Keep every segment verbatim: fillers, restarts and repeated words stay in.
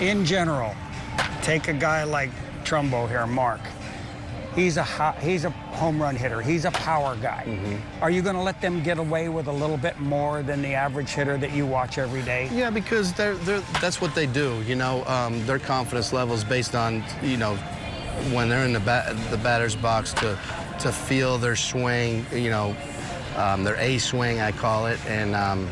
in general, take a guy like Trumbo here, Mark. He's a he's a home run hitter. He's a power guy. Mm-hmm. Are you going to let them get away with a little bit more than the average hitter that you watch every day? Yeah, because they're, they're, that's what they do. You know, um, their confidence levels based on, you know, when they're in the bat, the batter's box to to feel their swing. You know, um, their A swing, I call it, and. Um,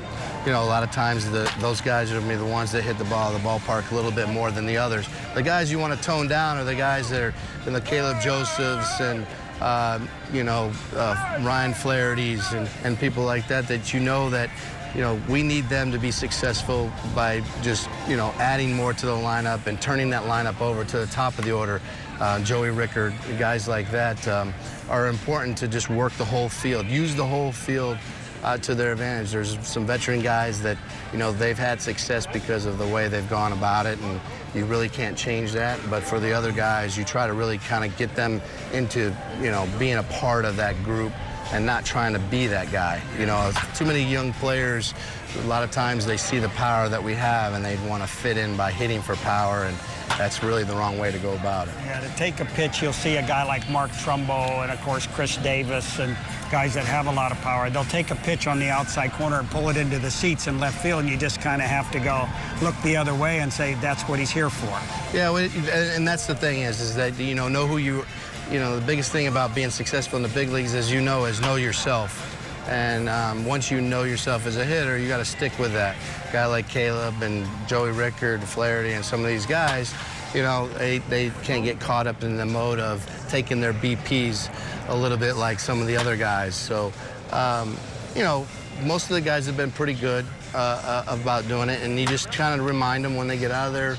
You know, a lot of times the, those guys are the ones that hit the ball of the ballpark a little bit more than the others. The guys you want to tone down are the guys that are in the Caleb Josephs and, uh, you know, uh, Ryan Flaherty's and, and people like that, that you know that, you know, we need them to be successful by just, you know, adding more to the lineup and turning that lineup over to the top of the order. Uh, Joey Rickard, guys like that um, are important to just work the whole field, use the whole field. Uh, to their advantage. There's some veteran guys that, you know, they've had success because of the way they've gone about it, and you really can't change that. But for the other guys, you try to really kind of get them into, you know, being a part of that group and not trying to be that guy. You know, too many young players, a lot of times they see the power that we have and they want to fit in by hitting for power, and that's really the wrong way to go about it. Yeah, to take a pitch, you'll see a guy like Mark Trumbo and, of course, Chris Davis and guys that have a lot of power. They'll take a pitch on the outside corner and pull it into the seats in left field, and you just kind of have to go look the other way and say that's what he's here for. Yeah, and that's the thing is, is that, you know, know who you – you know, the biggest thing about being successful in the big leagues, as you know, is know yourself. And um, once you know yourself as a hitter, you got to stick with that. A guy like Caleb and Joey Rickard, Flaherty, and some of these guys, you know, they, they can't get caught up in the mode of taking their B Ps a little bit like some of the other guys. So, um, you know, most of the guys have been pretty good uh, uh, about doing it, and you just kind of remind them when they get out of their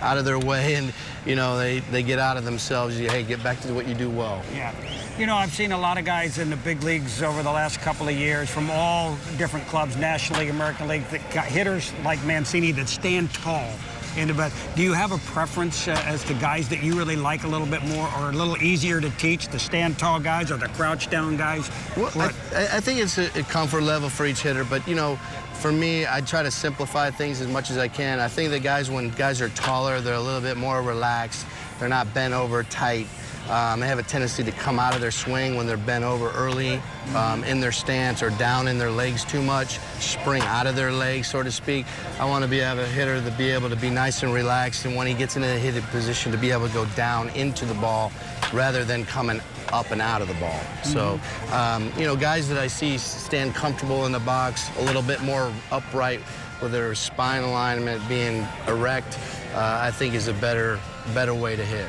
out of their way and, you know, they, they get out of themselves. You, hey, get back to what you do well. Yeah. You know, I've seen a lot of guys in the big leagues over the last couple of years from all different clubs, National League, American League, that got hitters like Mancini that stand tall. And about, do you have a preference uh, as to guys that you really like a little bit more or a little easier to teach, the stand tall guys or the crouch down guys? Well, I, I think it's a, a comfort level for each hitter, but, you know, for me, I try to simplify things as much as I can. I think that guys, when guys are taller, they're a little bit more relaxed. They're not bent over tight. Um, they have a tendency to come out of their swing when they're bent over early um, in their stance or down in their legs too much, spring out of their legs, so to speak. I want to be have a hitter to be able to be nice and relaxed, and when he gets into a hitting position to be able to go down into the ball rather than coming up and out of the ball. So, um, you know, guys that I see stand comfortable in the box, a little bit more upright with their spine alignment being erect, uh, I think is a better, better way to hit.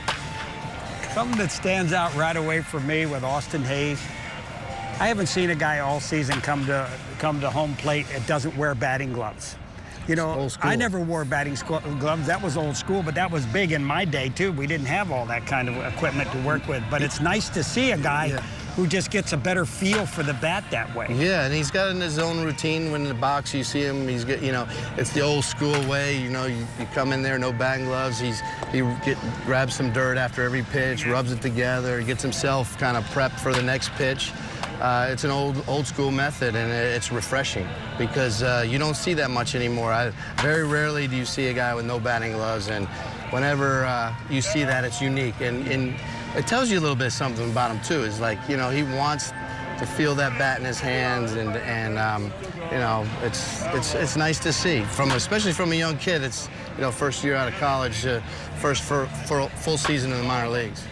Something that stands out right away for me with Austin Hayes, I haven't seen a guy all season come to come to home plate that doesn't wear batting gloves. You know, I never wore batting gloves. That was old school, but that was big in my day, too. We didn't have all that kind of equipment to work with, but it's nice to see a guy yeah. who just gets a better feel for the bat that way. Yeah, and he's got in his own routine. When in the box, you see him, he's get, you know, it's the old school way. You know, you, you come in there, no batting gloves. He's he get, grabs some dirt after every pitch, rubs it together, gets himself kind of prepped for the next pitch. Uh, it's an old old school method, and it's refreshing because uh, you don't see that much anymore. I, very rarely do you see a guy with no batting gloves, and whenever uh, you see that, it's unique. And, and it tells you a little bit something about him, too. It's like, you know, he wants to feel that bat in his hands, and, and um, you know, it's, it's, it's nice to see. From, especially from a young kid, it's, you know, first year out of college, uh, first for, for full season in the minor leagues.